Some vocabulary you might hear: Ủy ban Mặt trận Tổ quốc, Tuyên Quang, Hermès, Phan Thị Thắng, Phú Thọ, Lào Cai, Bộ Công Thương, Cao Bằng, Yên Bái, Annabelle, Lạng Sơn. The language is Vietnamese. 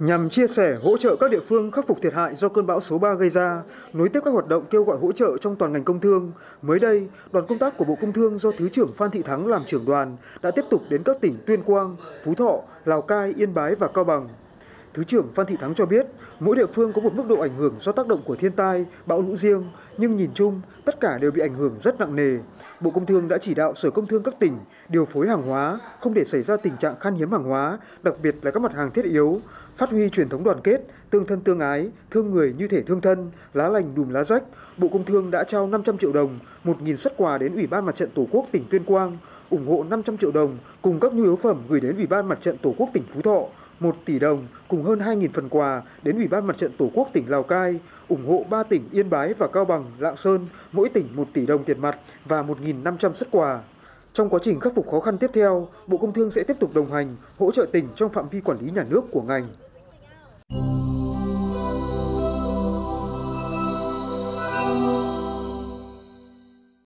Nhằm chia sẻ, hỗ trợ các địa phương khắc phục thiệt hại do cơn bão số 3 gây ra, nối tiếp các hoạt động kêu gọi hỗ trợ trong toàn ngành công thương, mới đây, đoàn công tác của Bộ Công Thương do Thứ trưởng Phan Thị Thắng làm trưởng đoàn đã tiếp tục đến các tỉnh Tuyên Quang, Phú Thọ, Lào Cai, Yên Bái và Cao Bằng. Thứ trưởng Phan Thị Thắng cho biết, mỗi địa phương có một mức độ ảnh hưởng do tác động của thiên tai, bão lũ riêng, nhưng nhìn chung, tất cả đều bị ảnh hưởng rất nặng nề. Bộ Công Thương đã chỉ đạo Sở Công Thương các tỉnh điều phối hàng hóa, không để xảy ra tình trạng khan hiếm hàng hóa, đặc biệt là các mặt hàng thiết yếu, phát huy truyền thống đoàn kết, tương thân tương ái, thương người như thể thương thân, lá lành đùm lá rách. Bộ Công Thương đã trao 500 triệu đồng, 1.000 suất quà đến Ủy ban Mặt trận Tổ quốc tỉnh Tuyên Quang, ủng hộ 500 triệu đồng cùng các nhu yếu phẩm gửi đến Ủy ban Mặt trận Tổ quốc tỉnh Phú Thọ, 1 tỷ đồng cùng hơn 2.000 phần quà đến Ủy ban Mặt trận Tổ quốc tỉnh Lào Cai, ủng hộ 3 tỉnh Yên Bái và Cao Bằng, Lạng Sơn, mỗi tỉnh 1 tỷ đồng tiền mặt và 1.500 suất quà. Trong quá trình khắc phục khó khăn tiếp theo, Bộ Công Thương sẽ tiếp tục đồng hành, hỗ trợ tỉnh trong phạm vi quản lý nhà nước của ngành.